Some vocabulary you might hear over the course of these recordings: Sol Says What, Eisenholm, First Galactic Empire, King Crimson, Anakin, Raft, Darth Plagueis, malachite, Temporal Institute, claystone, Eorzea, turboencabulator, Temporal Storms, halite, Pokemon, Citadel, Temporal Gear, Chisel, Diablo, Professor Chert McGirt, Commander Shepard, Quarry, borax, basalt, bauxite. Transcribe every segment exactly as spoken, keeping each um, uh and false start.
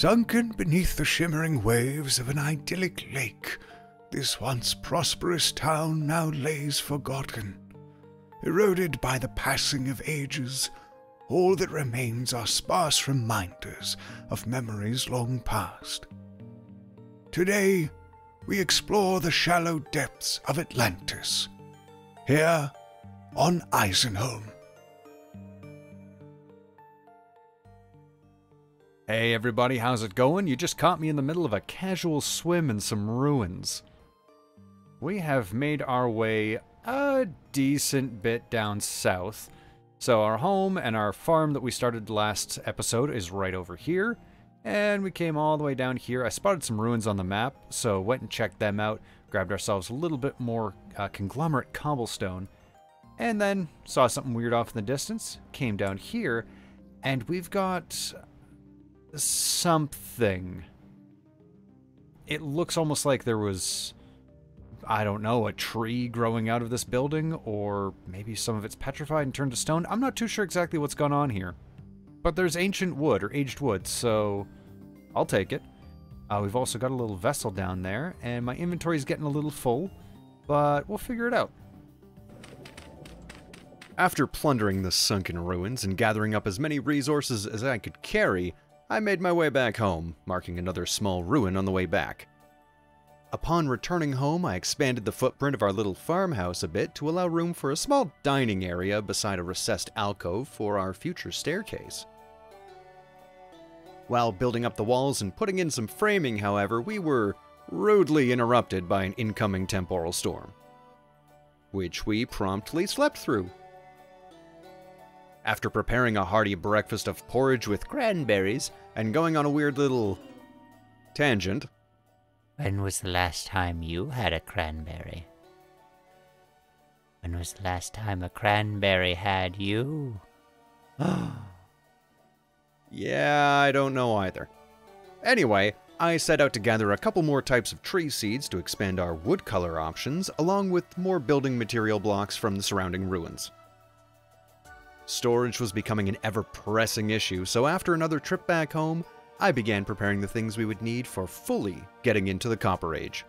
Sunken beneath the shimmering waves of an idyllic lake, this once prosperous town now lays forgotten. Eroded by the passing of ages, all that remains are sparse reminders of memories long past. Today, we explore the shallow depths of Atlantis, here on Eisenholm. Hey everybody, how's it going? You just caught me in the middle of a casual swim in some ruins. We have made our way a decent bit down south. So our home and our farm that we started last episode is right over here. And we came all the way down here. I spotted some ruins on the map, so went and checked them out. Grabbed ourselves a little bit more uh, conglomerate cobblestone. And then saw something weird off in the distance. Came down here. And we've got something. It looks almost like there was, I don't know, a tree growing out of this building, or maybe some of it's petrified and turned to stone. I'm not too sure exactly what's gone on here. But there's ancient wood, or aged wood, so I'll take it. Uh, we've also got a little vessel down there, and my inventory's getting a little full, but we'll figure it out. After plundering the sunken ruins and gathering up as many resources as I could carry, I made my way back home, marking another small ruin on the way back. Upon returning home, I expanded the footprint of our little farmhouse a bit to allow room for a small dining area beside a recessed alcove for our future staircase. While building up the walls and putting in some framing, however, we were rudely interrupted by an incoming temporal storm, which we promptly slept through. After preparing a hearty breakfast of porridge with cranberries and going on a weird little tangent. When was the last time you had a cranberry? When was the last time a cranberry had you? Yeah, I don't know either. Anyway, I set out to gather a couple more types of tree seeds to expand our wood color options, along with more building material blocks from the surrounding ruins. Storage was becoming an ever-pressing issue, so after another trip back home, I began preparing the things we would need for fully getting into the Copper Age.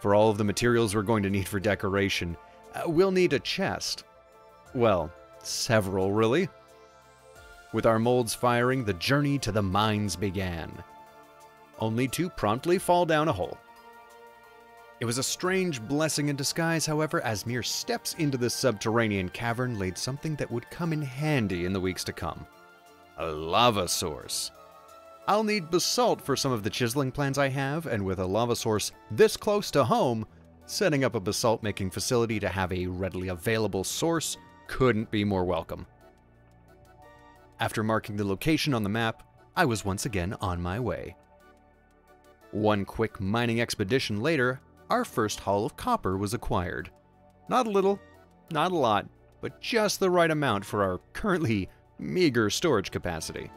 For all of the materials we're going to need for decoration, uh, we'll need a chest. Well, several really. With our molds firing, the journey to the mines began, only to promptly fall down a hole. It was a strange blessing in disguise, however, as mere steps into this subterranean cavern laid something that would come in handy in the weeks to come. A lava source. I'll need basalt for some of the chiseling plans I have, and with a lava source this close to home, setting up a basalt making facility to have a readily available source couldn't be more welcome. After marking the location on the map, I was once again on my way. One quick mining expedition later, our first haul of copper was acquired. Not a little, not a lot, but just the right amount for our currently meager storage capacity.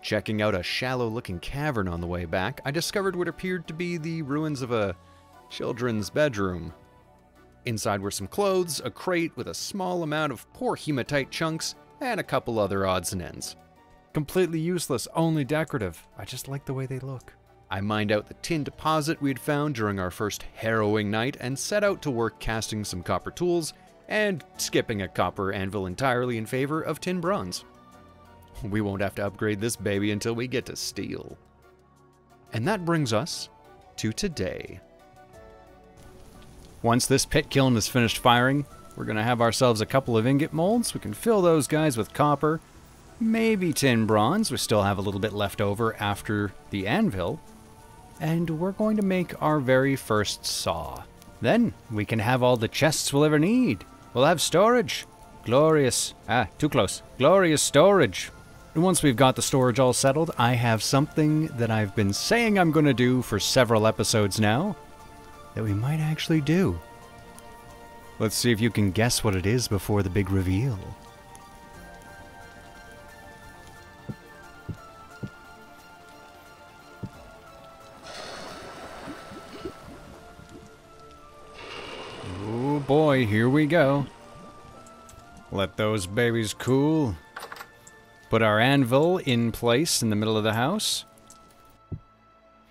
Checking out a shallow-looking cavern on the way back, I discovered what appeared to be the ruins of a children's bedroom. Inside were some clothes, a crate with a small amount of poor hematite chunks, and a couple other odds and ends. Completely useless, only decorative. I just like the way they look. I mined out the tin deposit we'd found during our first harrowing night and set out to work casting some copper tools and skipping a copper anvil entirely in favor of tin bronze. We won't have to upgrade this baby until we get to steel. And that brings us to today. Once this pit kiln is finished firing, we're going to have ourselves a couple of ingot molds. We can fill those guys with copper, maybe tin bronze. We still have a little bit left over after the anvil. And we're going to make our very first saw. Then we can have all the chests we'll ever need. We'll have storage. Glorious. Ah, too close. Glorious storage. And once we've got the storage all settled, I have something that I've been saying I'm going to do for several episodes now that we might actually do. Let's see if you can guess what it is before the big reveal. Oh boy, here we go. Let those babies cool. Put our anvil in place in the middle of the house.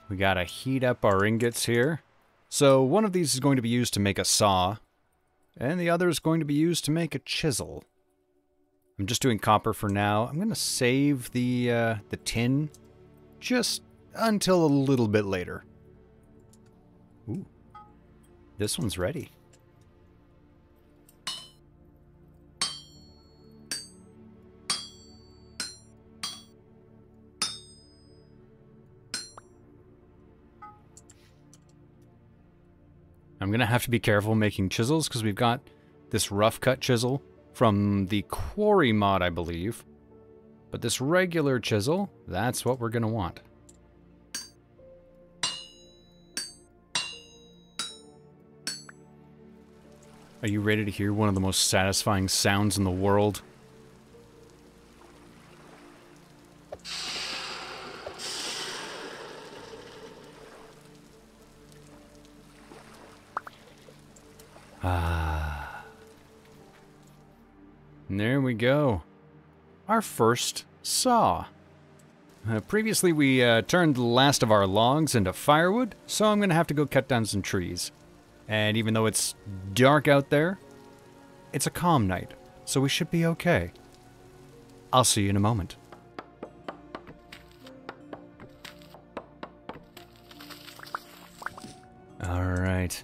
We gotta heat up our ingots here. So one of these is going to be used to make a saw, and the other is going to be used to make a chisel. I'm just doing copper for now. I'm gonna save the, uh, the tin just until a little bit later. Ooh. This one's ready. I'm going to have to be careful making chisels because we've got this rough cut chisel from the Quarry mod, I believe. But this regular chisel, that's what we're going to want. Are you ready to hear one of the most satisfying sounds in the world? Ah. And there we go. Our first saw. Uh, previously we uh, turned the last of our logs into firewood, so I'm going to have to go cut down some trees. And even though it's dark out there, it's a calm night, so we should be okay. I'll see you in a moment. All right.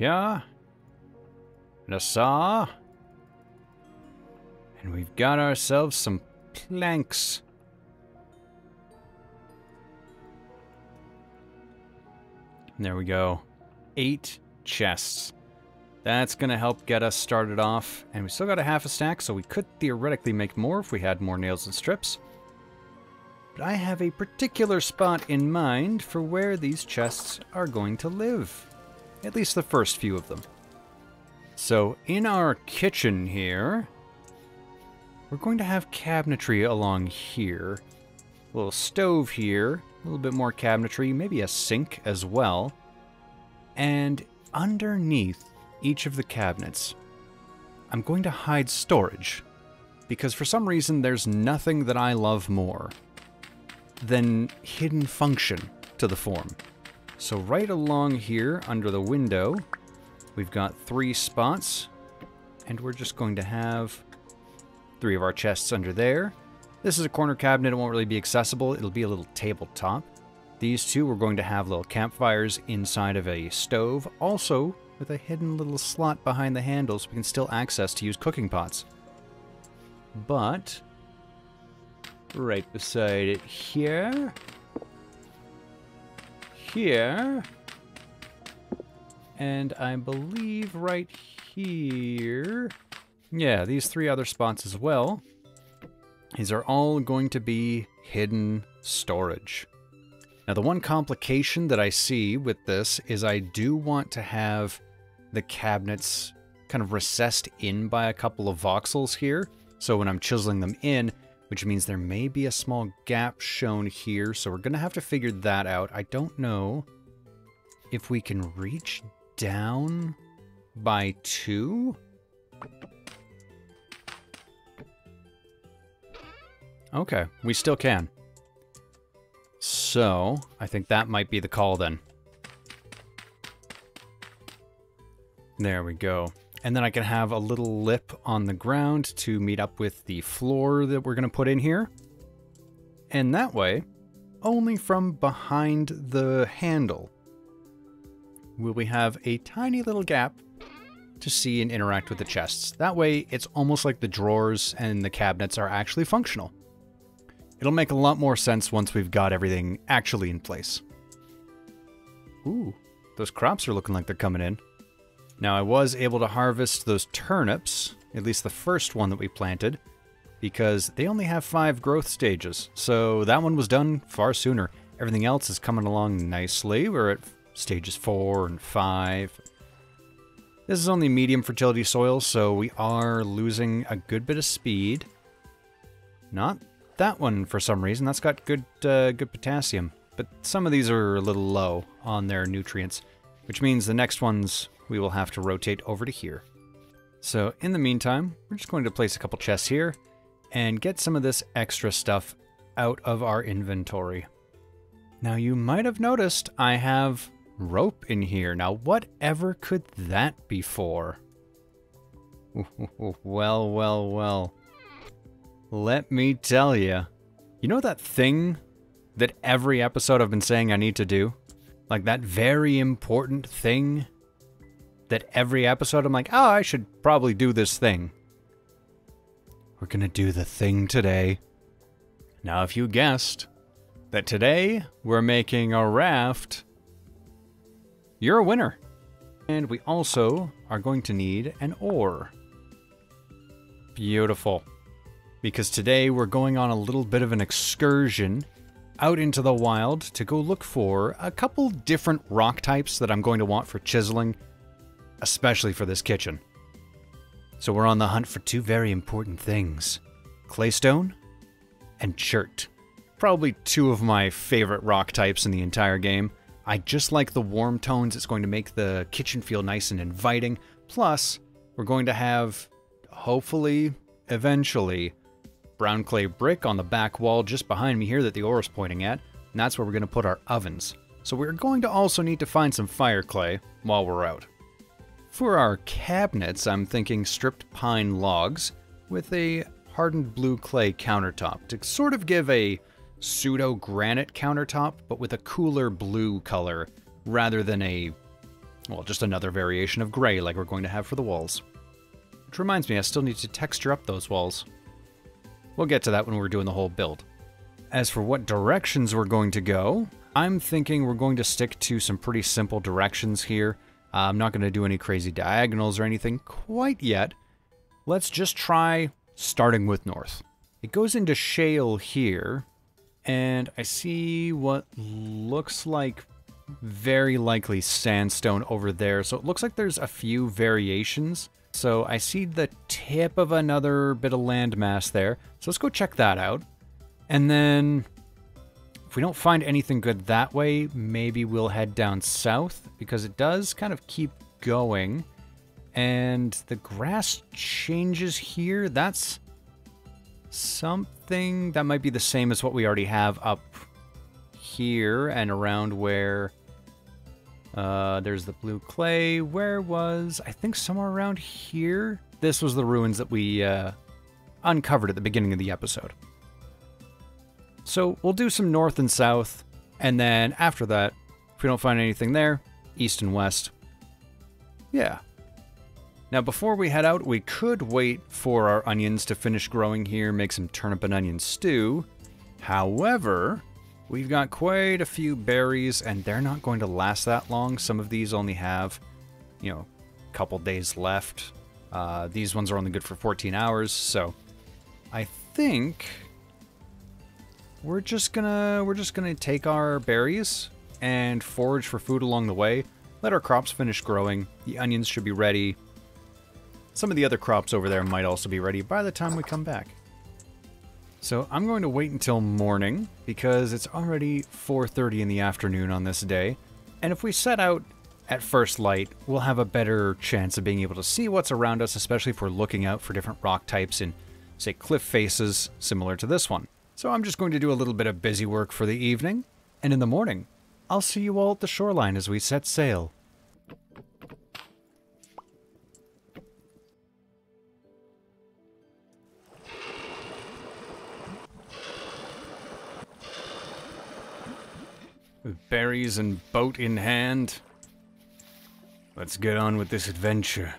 Yeah, and a saw, and we've got ourselves some planks. And there we go, eight chests. That's gonna help get us started off, and we still got a half a stack, so we could theoretically make more if we had more nails and strips. But I have a particular spot in mind for where these chests are going to live. At least the first few of them. So in our kitchen here, we're going to have cabinetry along here. A little stove here, a little bit more cabinetry, maybe a sink as well. And underneath each of the cabinets, I'm going to hide storage. Because for some reason, there's nothing that I love more than hidden function to the form. So right along here, under the window, we've got three spots, and we're just going to have three of our chests under there. This is a corner cabinet, it won't really be accessible, it'll be a little tabletop. These two, we're going to have little campfires inside of a stove, also with a hidden little slot behind the handles we can still access to use cooking pots. But, right beside it here, here, and I believe right here, yeah, these three other spots as well. These are all going to be hidden storage. Now the one complication that I see with this is I do want to have the cabinets kind of recessed in by a couple of voxels here, so when I'm chiseling them in, which means there may be a small gap shown here, so we're gonna have to figure that out. I don't know if we can reach down by two. Okay, we still can. So, I think that might be the call then. There we go. And then I can have a little lip on the ground to meet up with the floor that we're going to put in here. And that way, only from behind the handle will we have a tiny little gap to see and interact with the chests. That way, it's almost like the drawers and the cabinets are actually functional. It'll make a lot more sense once we've got everything actually in place. Ooh, those crops are looking like they're coming in. Now I was able to harvest those turnips, at least the first one that we planted, because they only have five growth stages, so that one was done far sooner. Everything else is coming along nicely. We're at stages four and five. This is only medium fertility soil, so we are losing a good bit of speed. Not that one for some reason, that's got good, uh, good potassium, but some of these are a little low on their nutrients, which means the next one's we will have to rotate over to here. So in the meantime, we're just going to place a couple chests here, and get some of this extra stuff out of our inventory. Now you might have noticed I have rope in here. Now whatever could that be for? Well, well, well. Let me tell you. You know that thing that every episode I've been saying I need to do? Like that very important thing that every episode I'm like, oh, I should probably do this thing. We're gonna do the thing today. Now, if you guessed that today we're making a raft, you're a winner. And we also are going to need an oar. Beautiful. Because today we're going on a little bit of an excursion out into the wild to go look for a couple different rock types that I'm going to want for chiseling, especially for this kitchen. So we're on the hunt for two very important things, claystone and chert. Probably two of my favorite rock types in the entire game. I just like the warm tones. It's going to make the kitchen feel nice and inviting. Plus, we're going to have, hopefully, eventually, brown clay brick on the back wall just behind me here that the oar is pointing at, and that's where we're going to put our ovens. So we're going to also need to find some fire clay while we're out. For our cabinets, I'm thinking stripped pine logs with a hardened blue clay countertop to sort of give a pseudo-granite countertop, but with a cooler blue color rather than a, well, just another variation of gray like we're going to have for the walls. Which reminds me, I still need to texture up those walls. We'll get to that when we're doing the whole build. As for what directions we're going to go, I'm thinking we're going to stick to some pretty simple directions here. Uh, I'm not going to do any crazy diagonals or anything quite yet. Let's just try starting with north. It goes into shale here, and I see what looks like very likely sandstone over there. So it looks like there's a few variations. So I see the tip of another bit of landmass there. So let's go check that out. And then if we don't find anything good that way, maybe we'll head down south because it does kind of keep going. And the grass changes here. That's something that might be the same as what we already have up here and around where uh, there's the blue clay. Where was, I think somewhere around here, this was the ruins that we uh, uncovered at the beginning of the episode. So we'll do some north and south, and then after that, if we don't find anything there, east and west. Yeah. Now before we head out, we could wait for our onions to finish growing here, make some turnip and onion stew. However, we've got quite a few berries, and they're not going to last that long. Some of these only have, you know, a couple days left. Uh, these ones are only good for fourteen hours, so I think We're just gonna we're just gonna take our berries and forage for food along the way. Let our crops finish growing. The onions should be ready. Some of the other crops over there might also be ready by the time we come back. So I'm going to wait until morning because it's already four thirty in the afternoon on this day. And if we set out at first light, we'll have a better chance of being able to see what's around us, especially if we're looking out for different rock types in, say, cliff faces similar to this one. So I'm just going to do a little bit of busy work for the evening, and in the morning, I'll see you all at the shoreline as we set sail. With berries and boat in hand, let's get on with this adventure.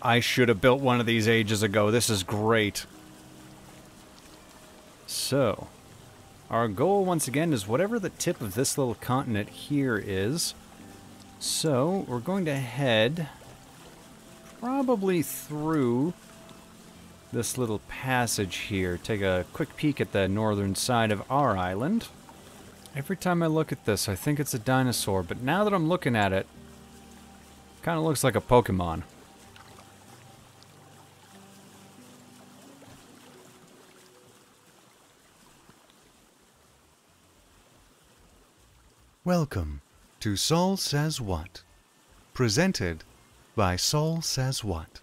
I should have built one of these ages ago. This is great. So, our goal once again is whatever the tip of this little continent here is. So, we're going to head probably through this little passage here. Take a quick peek at the northern side of our island. Every time I look at this, I think it's a dinosaur, but now that I'm looking at it, it kind of looks like a Pokemon. Welcome to Sol Says What, presented by Sol Says What.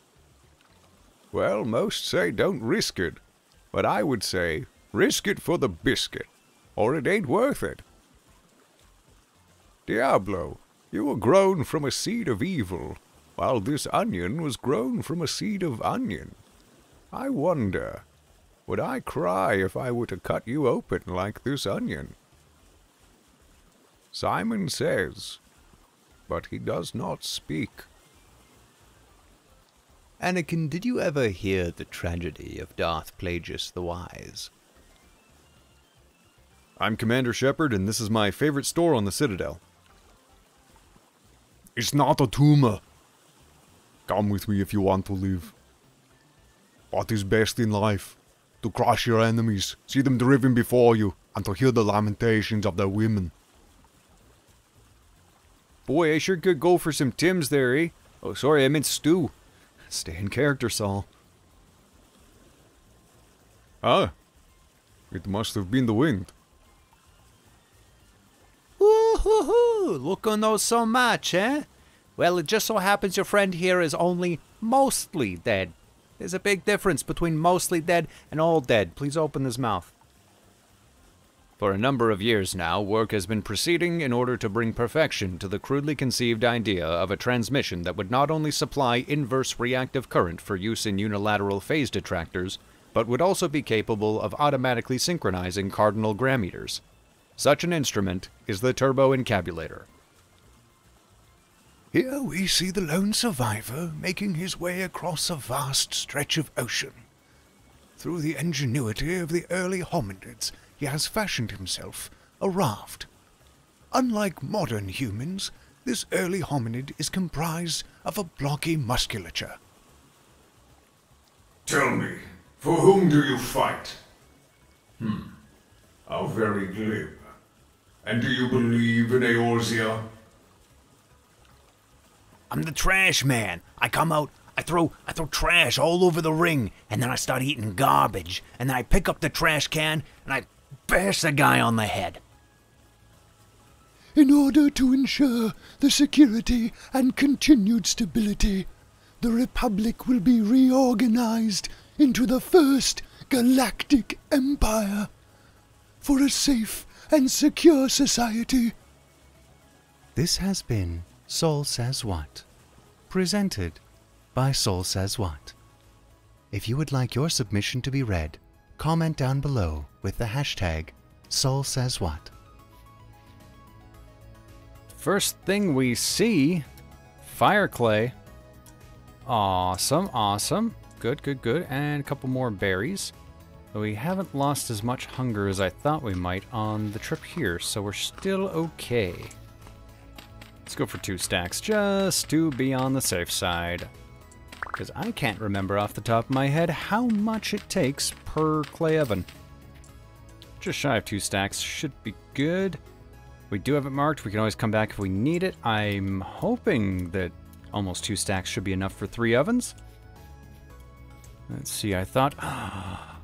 Well, most say don't risk it, But I would say, risk it for the biscuit, or it ain't worth it. Diablo, you were grown from a seed of evil, while this onion was grown from a seed of onion. I wonder, would I cry if I were to cut you open like this onion? Simon says, but he does not speak. Anakin, did you ever hear the tragedy of Darth Plagueis the Wise? I'm Commander Shepard, and this is my favorite store on the Citadel. It's not a tumor. Come with me if you want to live. What is best in life? To crush your enemies, see them driven before you, and to hear the lamentations of their women. Boy, I sure could go for some Tims there, eh? Oh, sorry, I meant stew. Stay in character, Sol. Ah, it must have been the wind. Woo-hoo-hoo! Look who knows so much, eh? Well, it just so happens your friend here is only mostly dead. There's a big difference between mostly dead and all dead. Please open his mouth. For a number of years now, work has been proceeding in order to bring perfection to the crudely conceived idea of a transmission that would not only supply inverse reactive current for use in unilateral phase detractors, but would also be capable of automatically synchronizing cardinal grammeters. Such an instrument is the turboencabulator. Here we see the lone survivor making his way across a vast stretch of ocean. Through the ingenuity of the early hominids, he has fashioned himself a raft. Unlike modern humans, this early hominid is comprised of a blocky musculature. Tell me, for whom do you fight? Hmm, how very glib. And do you believe in Eorzea? I'm the trash man. I come out, I throw, I throw trash all over the ring, and then I start eating garbage, and then I pick up the trash can, and I bash the guy on the head. In order to ensure the security and continued stability, the Republic will be reorganized into the First Galactic Empire for a safe and secure society. This has been Sol Says What, presented by Sol Says What. If you would like your submission to be read, comment down below with the hashtag Sol Says What. First thing we see, fire clay. Awesome, awesome. Good, good, good. And a couple more berries. We haven't lost as much hunger as I thought we might on the trip here, so we're still okay. Let's go for two stacks just to be on the safe side, because I can't remember off the top of my head how much it takes per clay oven. Just shy of two stacks should be good. We do have it marked. We can always come back if we need it. I'm hoping that almost two stacks should be enough for three ovens. Let's see, I thought... Ah,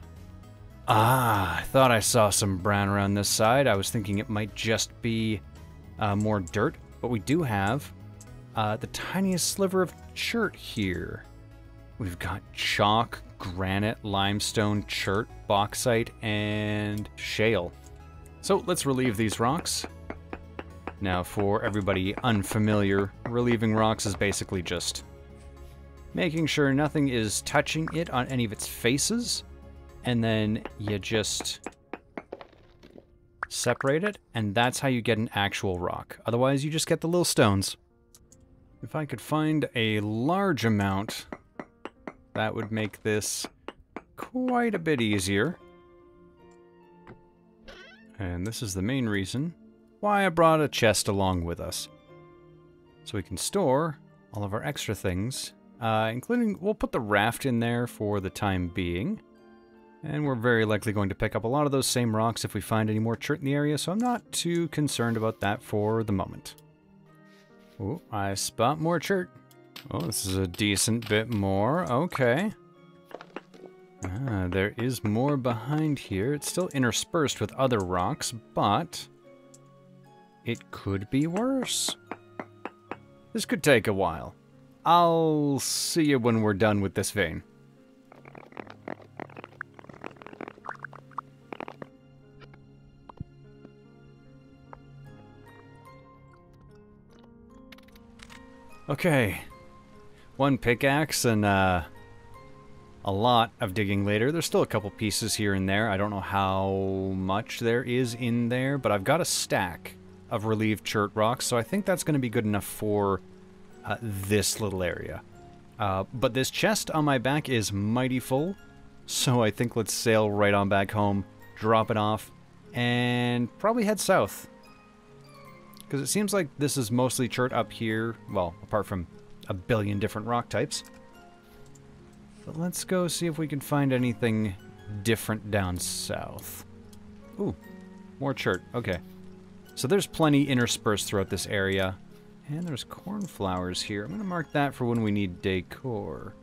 ah I thought I saw some brown around this side. I was thinking it might just be uh, more dirt, but we do have uh, the tiniest sliver of chert here. We've got chalk, granite, limestone, chert, bauxite, and shale. So let's relieve these rocks. Now, for everybody unfamiliar, relieving rocks is basically just making sure nothing is touching it on any of its faces, and then you just separate it, and that's how you get an actual rock. Otherwise, you just get the little stones. If I could find a large amount, that would make this quite a bit easier. And this is the main reason why I brought a chest along with us. So we can store all of our extra things, uh, including, we'll put the raft in there for the time being. And we're very likely going to pick up a lot of those same rocks if we find any more chert in the area, so I'm not too concerned about that for the moment. Oh, I spot more chert. Oh, this is a decent bit more. Okay. Ah, there is more behind here. It's still interspersed with other rocks, but it could be worse. This could take a while. I'll see you when we're done with this vein. Okay. One pickaxe and uh, a lot of digging later. There's still a couple pieces here and there. I don't know how much there is in there, but I've got a stack of relieved chert rocks, so I think that's going to be good enough for uh, this little area. Uh, but this chest on my back is mighty full, so I think let's sail right on back home, drop it off, and probably head south. Because it seems like this is mostly chert up here, well, apart from a billion different rock types. But let's go see if we can find anything different down south. Ooh, more chert, okay. So there's plenty interspersed throughout this area. And there's cornflowers here. I'm going to mark that for when we need decor.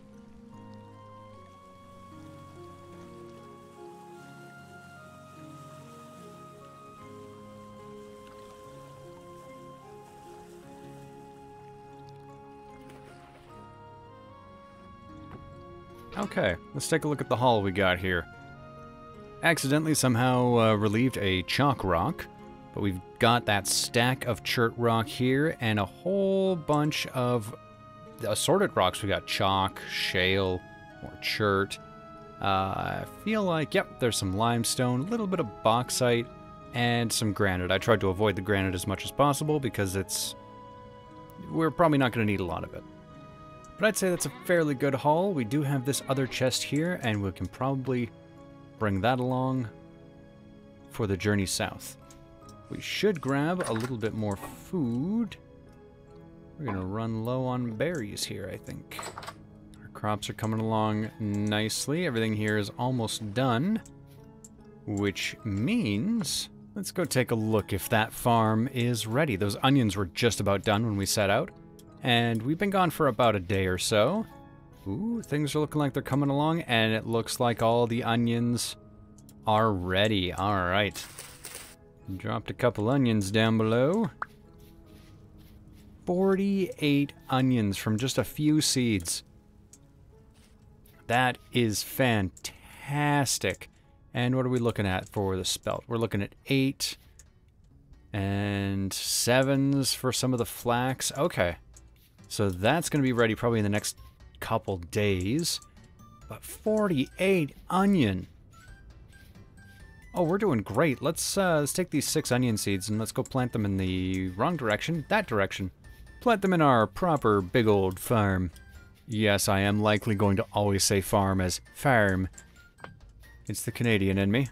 Okay, let's take a look at the haul we got here. Accidentally somehow uh, relieved a chalk rock. But we've got that stack of chert rock here and a whole bunch of assorted rocks. We got chalk, shale, more chert. Uh, I feel like, yep, there's some limestone, a little bit of bauxite, and some granite. I tried to avoid the granite as much as possible because it's... we're probably not going to need a lot of it. But I'd say that's a fairly good haul. We do have this other chest here, and we can probably bring that along for the journey south. We should grab a little bit more food. We're gonna run low on berries here, I think. Our crops are coming along nicely. Everything here is almost done, which means let's go take a look if that farm is ready. Those onions were just about done when we set out, and we've been gone for about a day or so. Ooh, things are looking like they're coming along, and it looks like all the onions are ready. All right. Dropped a couple onions down below. forty-eight onions from just a few seeds. That is fantastic. And what are we looking at for the spelt? We're looking at eight and sevens for some of the flax. Okay. So that's going to be ready probably in the next couple days. But forty-eight onion. Oh, we're doing great. Let's uh, let's take these six onion seeds and let's go plant them in the wrong direction. That direction. Plant them in our proper big old farm. Yes, I am likely going to always say farm as farm. It's the Canadian in me.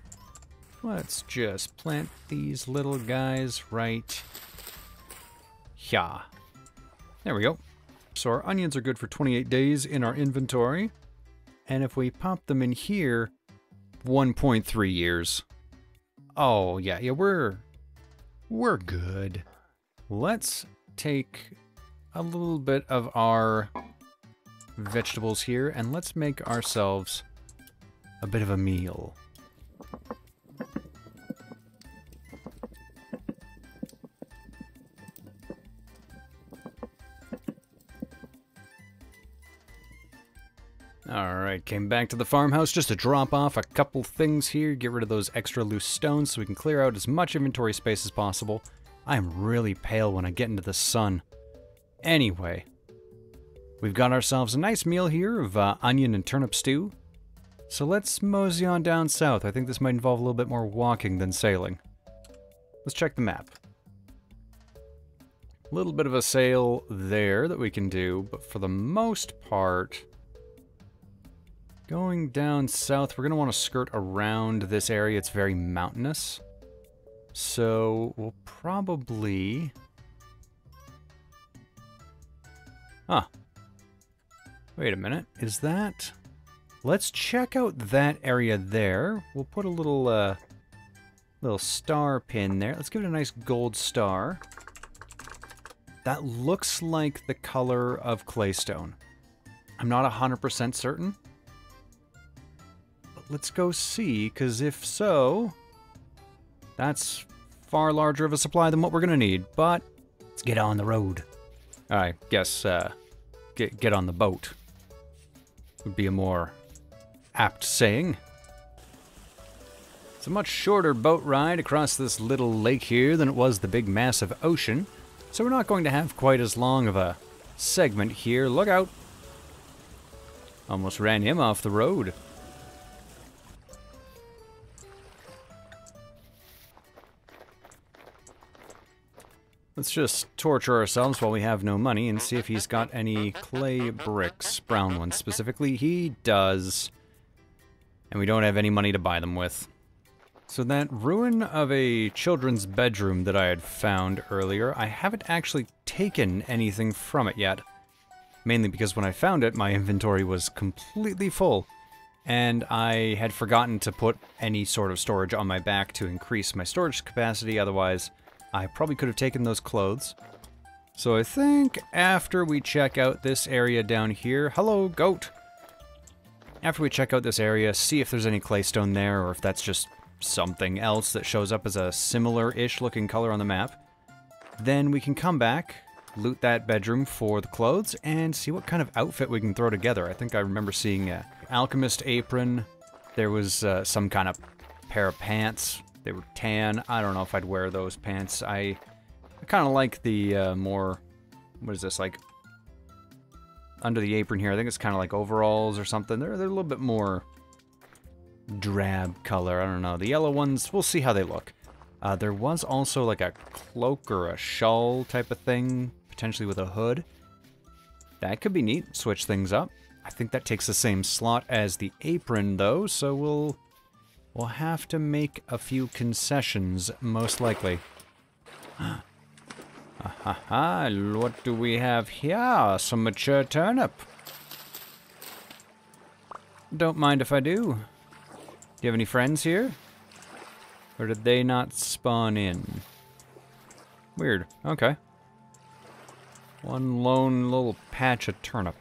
Let's just plant these little guys right here. There we go. So our onions are good for twenty-eight days in our inventory. And if we pop them in here, one point three years. Oh, yeah, yeah, we're, we're good. Let's take a little bit of our vegetables here, and let's make ourselves a bit of a meal. Alright, came back to the farmhouse just to drop off a couple things here, get rid of those extra loose stones so we can clear out as much inventory space as possible. I'm really pale when I get into the sun. Anyway, we've got ourselves a nice meal here of uh, onion and turnip stew. So let's mosey on down south. I think this might involve a little bit more walking than sailing. Let's check the map. A little bit of a sail there that we can do, but for the most part... going down south, we're going to want to skirt around this area. It's very mountainous. So we'll probably... Huh. Wait a minute. Is that... Let's check out that area there. We'll put a little, uh, little star pin there. Let's give it a nice gold star. That looks like the color of claystone. I'm not one hundred percent certain. Let's go see, because if so, that's far larger of a supply than what we're going to need, but let's get on the road. I guess uh, get, get on the boat would be a more apt saying. It's a much shorter boat ride across this little lake here than it was the big massive ocean, so we're not going to have quite as long of a segment here. Look out! Almost ran him off the road. Let's just torture ourselves while we have no money and see if he's got any clay bricks. Brown ones specifically. He does. And we don't have any money to buy them with. So that ruin of a children's bedroom that I had found earlier, I haven't actually taken anything from it yet. Mainly because when I found it, my inventory was completely full. And I had forgotten to put any sort of storage on my back to increase my storage capacity, otherwise I probably could have taken those clothes. So I think after we check out this area down here... Hello, goat! After we check out this area, see if there's any claystone there, or if that's just something else that shows up as a similar-ish looking color on the map. Then we can come back, loot that bedroom for the clothes, and see what kind of outfit we can throw together. I think I remember seeing an alchemist apron. There was uh, some kind of pair of pants. They were tan. I don't know if I'd wear those pants. I, I kind of like the uh, more, what is this, like, under the apron here. I think it's kind of like overalls or something. They're, they're a little bit more drab color. I don't know. The yellow ones, we'll see how they look. Uh, there was also like a cloak or a shawl type of thing, potentially with a hood. That could be neat. Switch things up. I think that takes the same slot as the apron, though, so we'll... We'll have to make a few concessions, most likely. Ah, ha, ha. What do we have here? Some mature turnip. Don't mind if I do. Do you have any friends here? Or did they not spawn in? Weird. Okay. One lone little patch of turnip.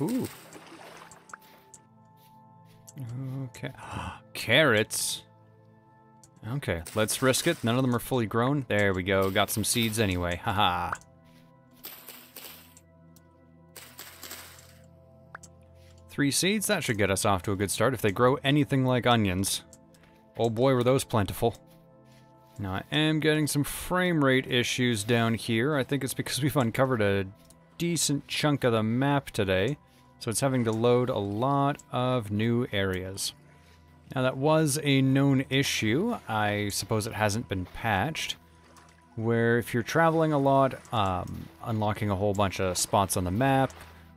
Ooh. Okay. Carrots. Okay, let's risk it. None of them are fully grown. There we go. Got some seeds anyway. Haha. Three seeds? That should get us off to a good start if they grow anything like onions. Oh boy, were those plentiful. Now, I am getting some frame rate issues down here. I think it's because we've uncovered a decent chunk of the map today. So it's having to load a lot of new areas. Now that was a known issue, I suppose it hasn't been patched, where if you're traveling a lot, um, unlocking a whole bunch of spots on the map,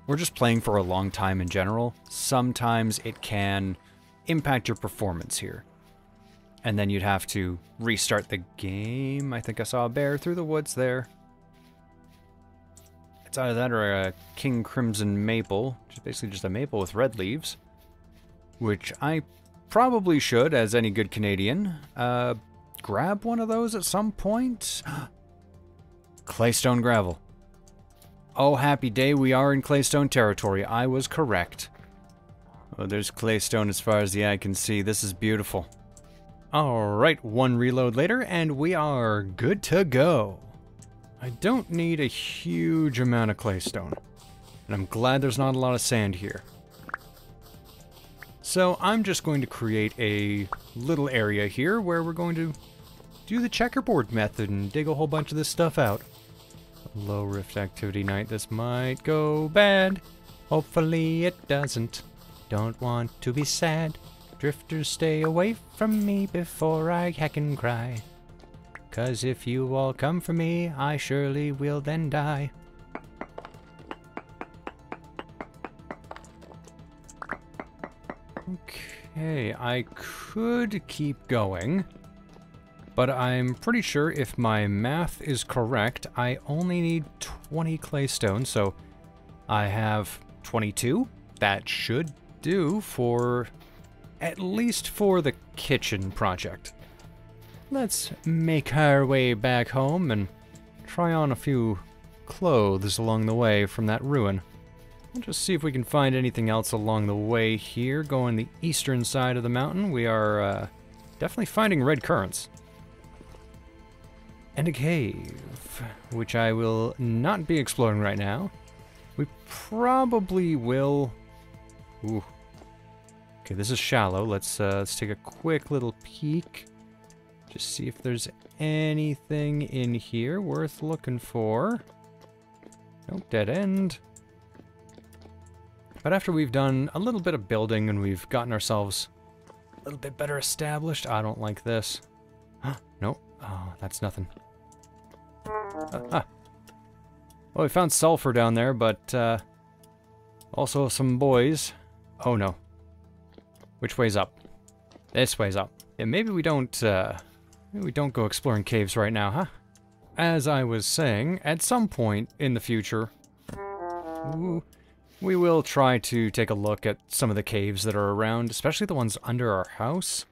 or just playing for a long time in general, sometimes it can impact your performance here. And then you'd have to restart the game. I think I saw a bear through the woods there. It's either that or a King Crimson maple, which is basically just a maple with red leaves, which I probably should, as any good Canadian, uh, grab one of those at some point. Claystone gravel. Oh, happy day, we are in claystone territory. I was correct. Oh, there's claystone as far as the eye can see. This is beautiful. Alright, one reload later, and we are good to go. I don't need a huge amount of claystone, and I'm glad there's not a lot of sand here. So I'm just going to create a little area here where we're going to do the checkerboard method and dig a whole bunch of this stuff out. Low rift activity night, this might go bad. Hopefully it doesn't. Don't want to be sad. Drifters, stay away from me before I heck and cry. 'Cause if you all come for me, I surely will then die. Okay, I could keep going, but I'm pretty sure if my math is correct, I only need twenty claystone, so I have twenty-two. That should do for, at least for the kitchen project. Let's make our way back home and try on a few clothes along the way from that ruin. We'll just see if we can find anything else along the way here. Going the eastern side of the mountain, we are uh, definitely finding red currants. And a cave, which I will not be exploring right now. We probably will... Ooh. Okay, this is shallow. Let's, uh, let's take a quick little peek. Just see if there's anything in here worth looking for. Nope, dead end. But after we've done a little bit of building and we've gotten ourselves a little bit better established. I don't like this. Huh? Nope. Oh, that's nothing. Uh, ah. Well, we found sulfur down there, but uh, also some boys. Oh, no. Which way's up? This way's up. Yeah, maybe we don't, uh, maybe we don't go exploring caves right now, huh? As I was saying, at some point in the future, ooh, we will try to take a look at some of the caves that are around, especially the ones under our house.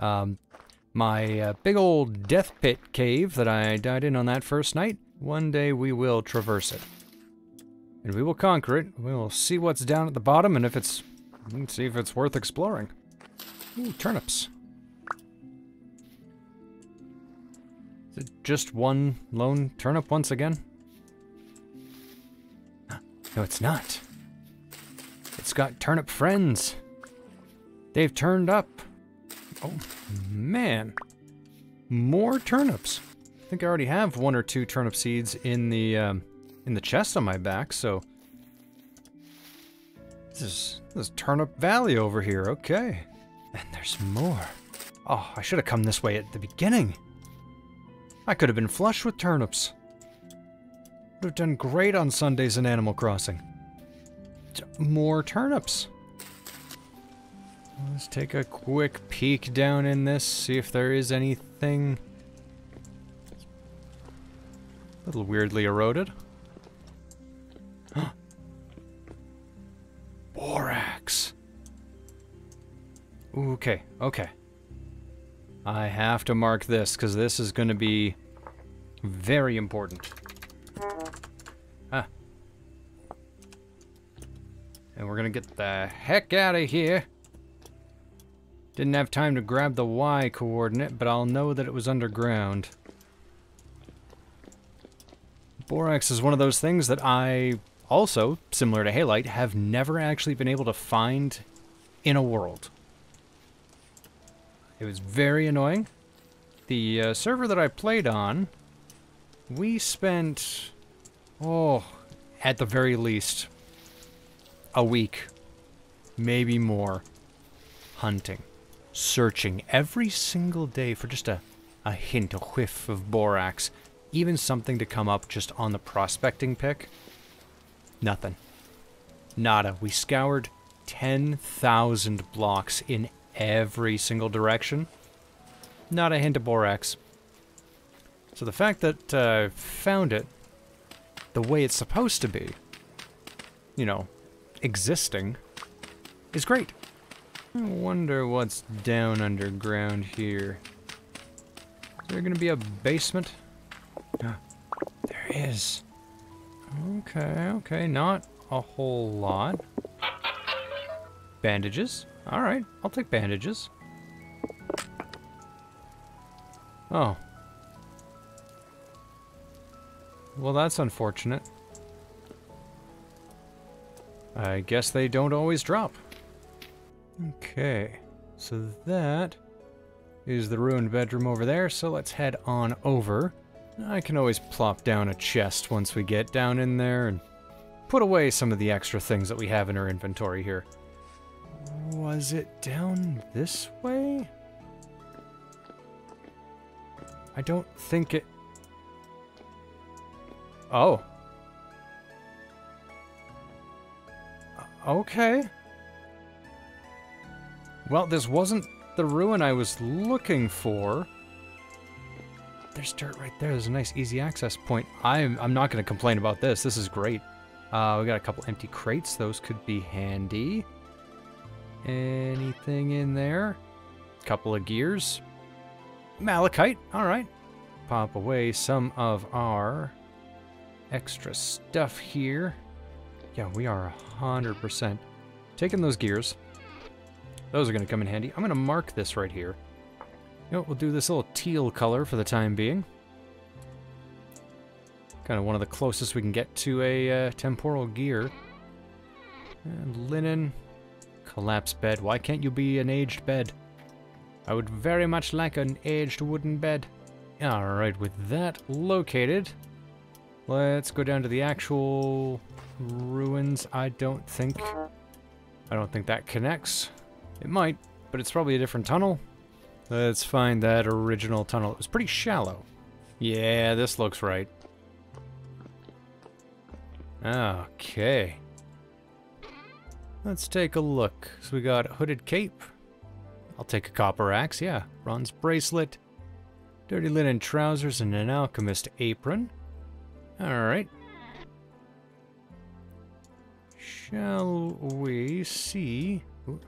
Um, my uh, big old death pit cave that I died in on that first night, one day we will traverse it. And we will conquer it. We'll see what's down at the bottom and if it's, see if it's worth exploring. Ooh, turnips. Is it just one lone turnip once again? No, it's not. It's got turnip friends. They've turned up. Oh, man. More turnips. I think I already have one or two turnip seeds in the um, in the chest on my back, so... This is, this is Turnip Valley over here, okay. And there's more. Oh, I should have come this way at the beginning. I could have been flush with turnips. Would have done great on Sundays in Animal Crossing. More turnips. Let's take a quick peek down in this, see if there is anything. A little weirdly eroded. Huh. Borax. Ooh, okay, okay. I have to mark this, because this is going to be very important. Huh. And we're going to get the heck out of here. Didn't have time to grab the Y coordinate, but I'll know that it was underground. Borax is one of those things that I also, similar to halite, have never actually been able to find in a world. It was very annoying. The uh, server that I played on, we spent, oh, at the very least, a week, maybe more, hunting, searching every single day for just a, a hint, a whiff of borax, even something to come up just on the prospecting pick. Nothing. Nada. We scoured ten thousand blocks in every single direction. Not a hint of borax. So the fact that I uh, found it the way it's supposed to be, you know, existing, is great. I wonder what's down underground here. Is there gonna be a basement? Ah, there is. Okay, okay, not a whole lot. Bandages. All right, I'll take bandages. Oh. Well, that's unfortunate. I guess they don't always drop. Okay, so that is the ruined bedroom over there, so let's head on over. I can always plop down a chest once we get down in there and put away some of the extra things that we have in our inventory here. Was it down this way? I don't think it... Oh. Okay. Well, this wasn't the ruin I was looking for. There's dirt right there. There's a nice easy access point. I'm, I'm not going to complain about this. This is great. Uh, we got a couple empty crates. Those could be handy. Anything in there? Couple of gears. Malachite. All right. Pop away some of our extra stuff here. Yeah, we are one hundred percent taking those gears. Those are going to come in handy. I'm going to mark this right here. You know, we'll do this little teal color for the time being. Kind of one of the closest we can get to a uh, temporal gear. And linen. Collapsed bed. Why can't you be an aged bed? I would very much like an aged wooden bed. Alright, with that located, Let's go down to the actual ruins. I don't think... I don't think that connects. It might, but it's probably a different tunnel. Let's find that original tunnel. It was pretty shallow. Yeah, this looks right. Okay. Let's take a look. So we got hooded cape. I'll take a copper axe, yeah. Bronze bracelet. Dirty linen trousers and an alchemist apron. Alright. Shall we see? Ooh.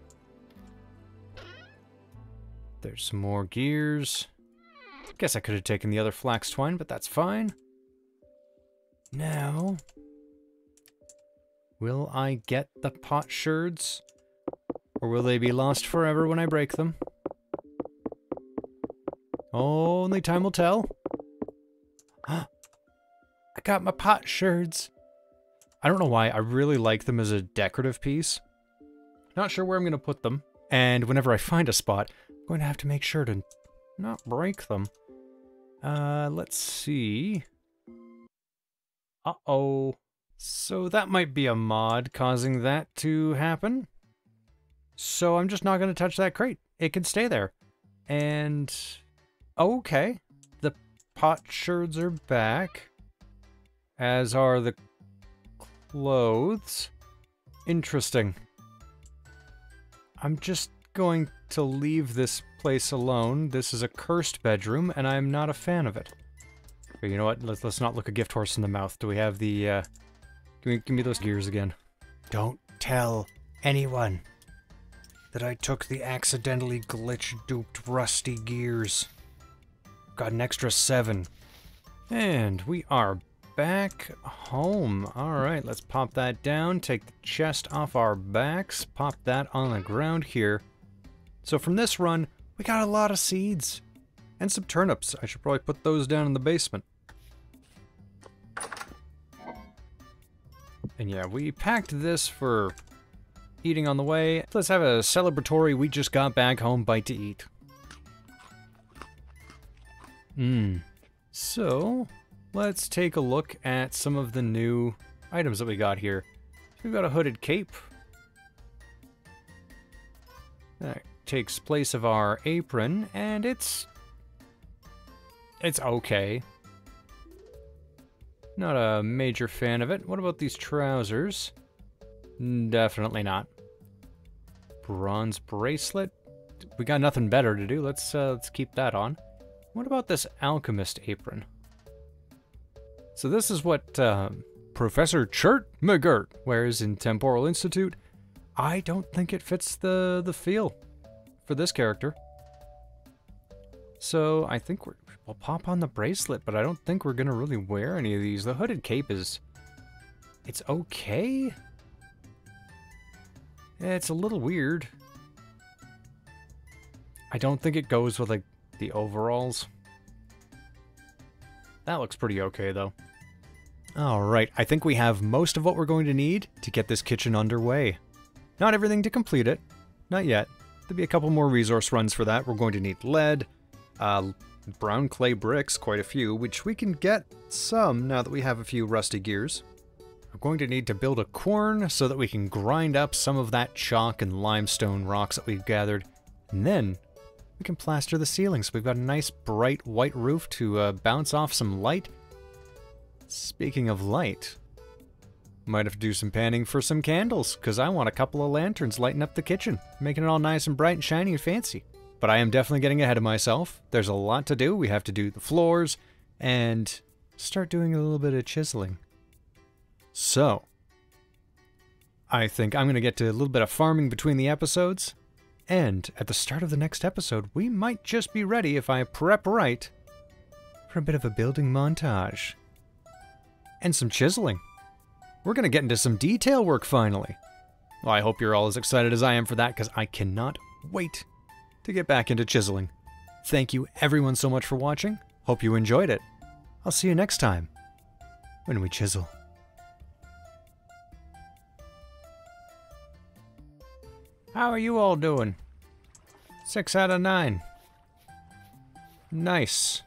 There's some more gears. Guess I could have taken the other flax twine, but that's fine. Now, will I get the pot sherds? Or will they be lost forever when I break them? Only time will tell. I got my pot sherds. I don't know why, I really like them as a decorative piece. Not sure where I'm going to put them. And whenever I find a spot, I'm going to have to make sure to not break them. Uh, let's see. Uh-oh. So that might be a mod causing that to happen. So I'm just not going to touch that crate. It can stay there. And... okay. The pot sherds are back. As are the... clothes. Interesting. I'm just going to leave this place alone. This is a cursed bedroom, and I'm not a fan of it. But you know what? Let's, let's not look a gift horse in the mouth. Do we have the, uh... Give me, give me those gears again. Don't tell anyone that I took the accidentally glitch-duped rusty gears. Got an extra seven. And we are back home. Alright, let's pop that down, take the chest off our backs, pop that on the ground here. So from this run, we got a lot of seeds. And some turnips. I should probably put those down in the basement. And yeah, we packed this for eating on the way. Let's have a celebratory we just got back home bite to eat. Mmm. So... let's take a look at some of the new items that we got here. We've got a hooded cape. That takes place of our apron, and it's... it's okay. Not a major fan of it. What about these trousers? Definitely not. Bronze bracelet. We got nothing better to do. Let's, uh, let's keep that on. What about this alchemist apron? So this is what uh, Professor Chert McGirt wears in Temporal Institute. I don't think it fits the, the feel for this character. So I think we're, we'll pop on the bracelet, but I don't think we're going to really wear any of these. The hooded cape is... it's okay? It's a little weird. I don't think it goes with like the overalls. That looks pretty okay, though. Alright, I think we have most of what we're going to need to get this kitchen underway. Not everything to complete it. Not yet. There'll be a couple more resource runs for that. We're going to need lead, uh, brown clay bricks, quite a few, which we can get some now that we have a few rusty gears. We're going to need to build a quern so that we can grind up some of that chalk and limestone rocks that we've gathered, and then... we can plaster the ceiling, so we've got a nice bright white roof to uh, bounce off some light. Speaking of light, might have to do some panning for some candles, because I want a couple of lanterns lighting up the kitchen, making it all nice and bright and shiny and fancy. But I am definitely getting ahead of myself. There's a lot to do. We have to do the floors and start doing a little bit of chiseling. So, I think I'm going to get to a little bit of farming between the episodes. And at the start of the next episode, we might just be ready, if I prep right, for a bit of a building montage. And some chiseling. We're going to get into some detail work finally. Well, I hope you're all as excited as I am for that, because I cannot wait to get back into chiseling. Thank you everyone so much for watching. Hope you enjoyed it. I'll see you next time when we chisel. How are you all doing? Six out of nine. Nice.